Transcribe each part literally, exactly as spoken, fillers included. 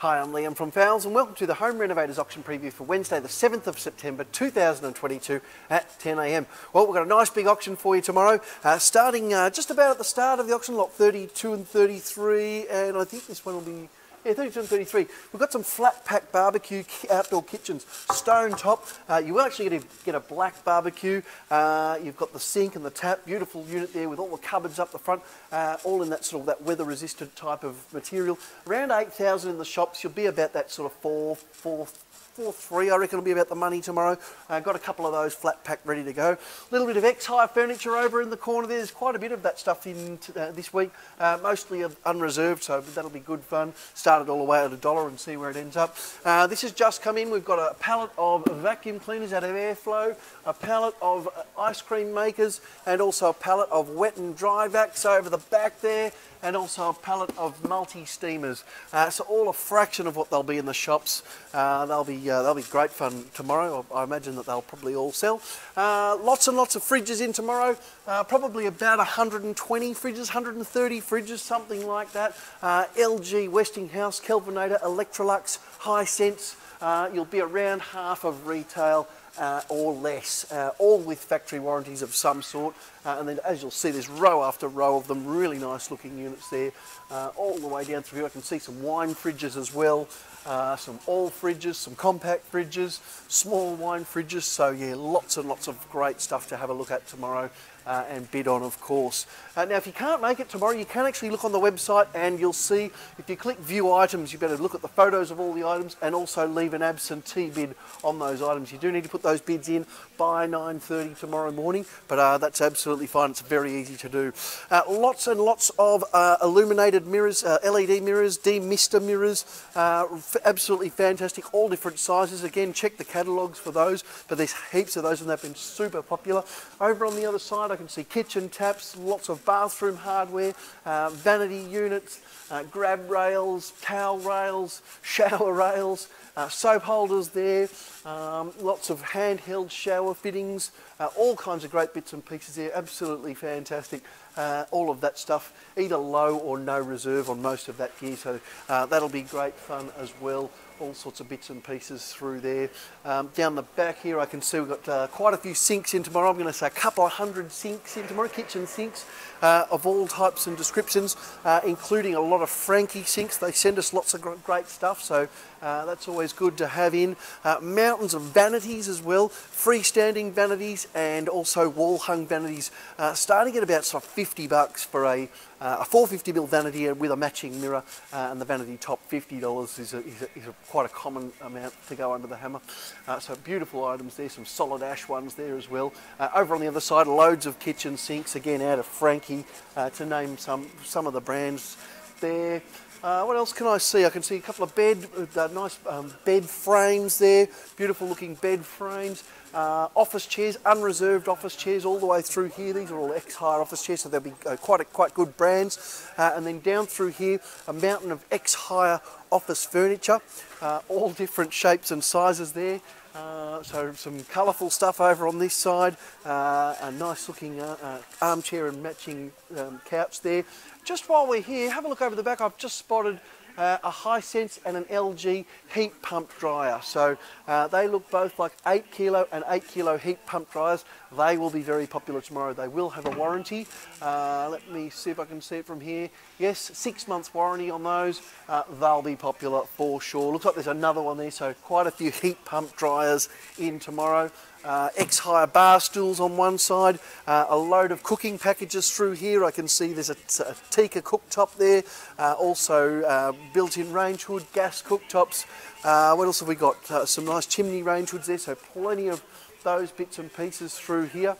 Hi, I'm Liam from Fowles and welcome to the Home Renovators Auction Preview for Wednesday the seventh of September two thousand twenty-two at ten A M. Well, we've got a nice big auction for you tomorrow, uh, starting uh, just about at the start of the auction, lot thirty-two and thirty-three, and I think this one will be, yeah, thirty-two and thirty-three. We've got some flat pack barbecue outdoor kitchens, stone top. Uh, you will actually get a, get a black barbecue. Uh, you've got the sink and the tap, beautiful unit there with all the cupboards up the front, uh, all in that sort of that weather resistant type of material. Around eight thousand in the shops, you'll be about that sort of four, four, four, three, I reckon it'll be about the money tomorrow. Uh, got a couple of those flat pack ready to go. A little bit of X-Hire furniture over in the corner there. There's quite a bit of that stuff in uh, this week, uh, mostly unreserved, so that'll be good fun. Start it all the way at a dollar and see where it ends up. Uh, this has just come in. We've got a pallet of vacuum cleaners out of Airflow, a pallet of ice cream makers, and also a pallet of wet and dry vacs over the back there, and also a pallet of multi-steamers. Uh, so all a fraction of what they'll be in the shops. Uh, they'll be uh, they'll be great fun tomorrow. I imagine that they'll probably all sell. Uh, lots and lots of fridges in tomorrow. Uh, probably about one hundred and twenty fridges, one hundred and thirty fridges, something like that. Uh, L G, Westinghouse, Kelvinator, Electrolux, Hisense. Uh, you'll be around half of retail. Uh, or less, uh, all with factory warranties of some sort, uh, and then as you'll see there's row after row of them, really nice looking units there, uh, all the way down through here. I can see some wine fridges as well, uh, some all fridges, some compact fridges, small wine fridges, so yeah, lots and lots of great stuff to have a look at tomorrow. Uh, and bid on, of course. Uh, now, if you can't make it tomorrow, you can actually look on the website and you'll see, if you click view items, you better look at the photos of all the items and also leave an absentee bid on those items. You do need to put those bids in by nine thirty tomorrow morning, but uh, that's absolutely fine. It's very easy to do. Uh, lots and lots of uh, illuminated mirrors, uh, L E D mirrors, demister mirrors, uh, absolutely fantastic, all different sizes. Again, check the catalogues for those, but there's heaps of those and they've been super popular. Over on the other side, I can see kitchen taps, lots of bathroom hardware, uh, vanity units, uh, grab rails, towel rails, shower rails, uh, soap holders there, um, lots of handheld shower fittings, uh, all kinds of great bits and pieces there, absolutely fantastic. Uh, all of that stuff, either low or no reserve on most of that gear, so uh, that'll be great fun as well. All sorts of bits and pieces through there. Um, down the back here I can see we've got uh, quite a few sinks in tomorrow. I'm going to say a couple of hundred sinks in tomorrow, kitchen sinks uh, of all types and descriptions, uh, including a lot of Frankie sinks. They send us lots of great stuff, so uh, that's always good to have in. Uh, mountains of vanities as well, freestanding vanities and also wall hung vanities, uh, starting at about sort of fifty bucks for a Uh, a four fifty mil vanity with a matching mirror, uh, and the vanity top fifty dollars is, a, is, a, is a quite a common amount to go under the hammer. Uh, so beautiful items there, some solid ash ones there as well. Uh, over on the other side, loads of kitchen sinks, again out of Frankie, uh, to name some, some of the brands there. Uh, what else can I see? I can see a couple of bed, uh, nice um, bed frames there, beautiful looking bed frames. Uh, office chairs, unreserved office chairs all the way through here. These are all X-Hire office chairs, so they'll be uh, quite a, quite good brands. Uh, and then down through here, a mountain of X-Hire office furniture, uh, all different shapes and sizes there. Uh, so some colourful stuff over on this side, uh, a nice looking uh, uh, armchair and matching um, couch there. Just while we're here, have a look over the back. I've just spotted Uh, a Hisense and an L G heat pump dryer. So uh, they look both like eight kilo and eight kilo heat pump dryers. They will be very popular tomorrow. They will have a warranty. Uh, let me see if I can see it from here. Yes, six months warranty on those. Uh, they'll be popular for sure. Looks like there's another one there, so quite a few heat pump dryers in tomorrow. Uh, X-Hire bar stools on one side, uh, a load of cooking packages through here. I can see there's a, a Teka cooktop there, uh, also uh, built-in range hood, gas cooktops. Uh, what else have we got? Uh, some nice chimney range hoods there, so plenty of those bits and pieces through here.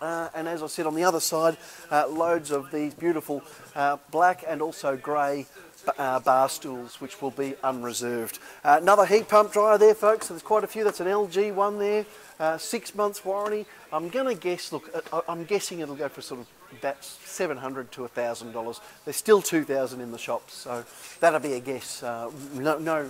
Uh, and as I said, on the other side, uh, loads of these beautiful uh, black and also grey Uh, bar stools, which will be unreserved. Uh, another heat pump dryer there, folks. So there's quite a few. That's an L G one there, uh, six months warranty. I'm gonna guess. Look, I'm guessing it'll go for sort of about seven hundred to a thousand dollars. There's still two thousand in the shops, so that'll be a guess. Uh, no, no,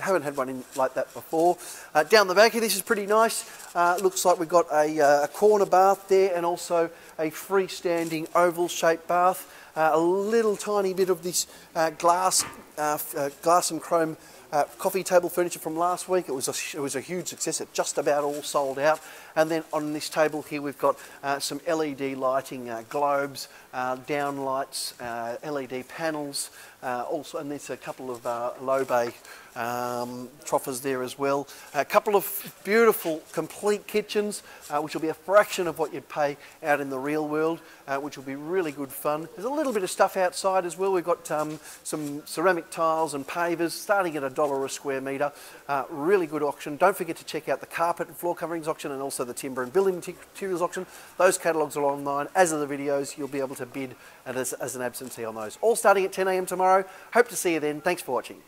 haven't had one in like that before. Uh, down the back here, this is pretty nice. Uh, looks like we've got a, uh, a corner bath there, and also a freestanding oval-shaped bath. uh, a little tiny bit of this uh, glass, uh, uh, glass and chrome Uh, coffee table furniture from last week. It was a, it was a huge success. It just about all sold out. And then on this table here we've got uh, some L E D lighting, uh, globes, uh, downlights, uh, L E D panels. Uh, also, and there's a couple of uh, low bay um, troffers there as well. A couple of beautiful complete kitchens, uh, which will be a fraction of what you'd pay out in the real world, uh, which will be really good fun. There's a little bit of stuff outside as well. We've got um, some ceramic tiles and pavers starting at a dollar a square metre. Uh, really good auction. Don't forget to check out the carpet and floor coverings auction and also the timber and building materials auction. Those catalogues are online. As are the videos, you'll be able to bid as, as an absentee on those. All starting at ten A M tomorrow. Hope to see you then. Thanks for watching.